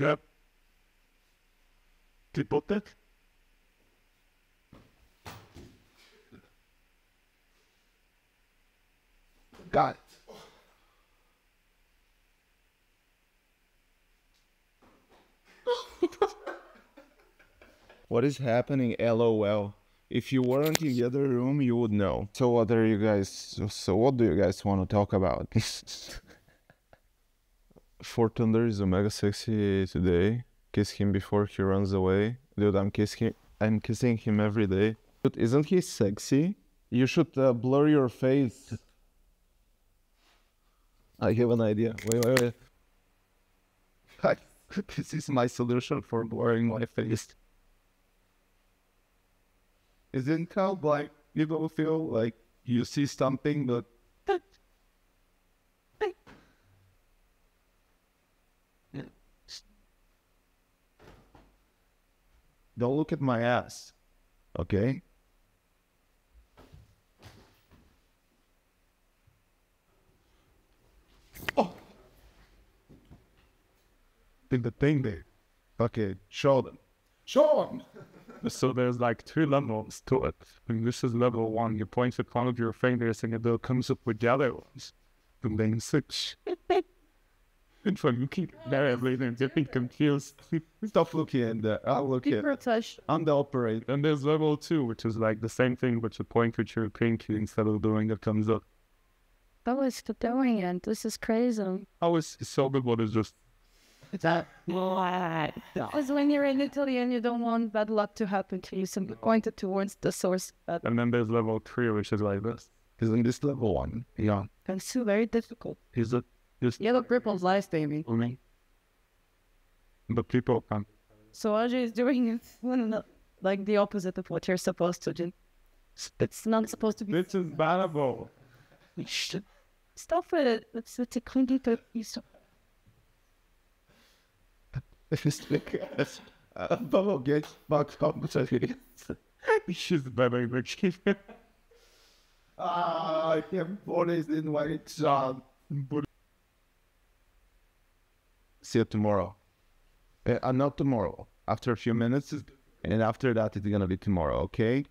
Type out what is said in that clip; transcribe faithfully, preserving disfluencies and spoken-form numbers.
Yep. Did both that? Got it. What is happening? LOL. If you weren't in the other room, you would know. So what are you guys? So what do you guys want to talk about? Fort Thunder is omega sexy today. Kiss him before he runs away. Dude, I'm kissing. I'm kissing him every day. Dude, isn't he sexy? You should uh, blur your face. I have an idea. Wait, wait, wait. Hi. This is my solution for blurring my face. Isn't how like people feel like you see something that don't look at my ass, okay? Oh, did the thing there? Okay, show them. Show them. So there's like three levels to it. And this is level one. You point with one of your fingers and it comes up with the other ones. And then six. And for looking there, everything getting confused. Stop looking at that. I'll look at it. I'm the operator. And there's level two, which is like the same thing, but you point with your pinky instead of doing that comes up. That was doing it. This is crazy. I was so good, but it's just. It's that what? Because when you're in Italy and you don't want bad luck to happen to you, simply pointed towards the source. But... And then there's level three, which is like this. Isn't this level one? Yeah. And so very difficult. Is it? Just... Yellow cripples life, baby. For me. But people can't. So Ajay is doing it like the opposite of what you're supposed to do. It's not supposed to be. This is bannable. Stop it. It's a clingy to It's like a bubble gets back up. She's very rich. Ah, I can't put it in my job. See you tomorrow. Uh, not tomorrow. After a few minutes, and after that, it's gonna be tomorrow, okay?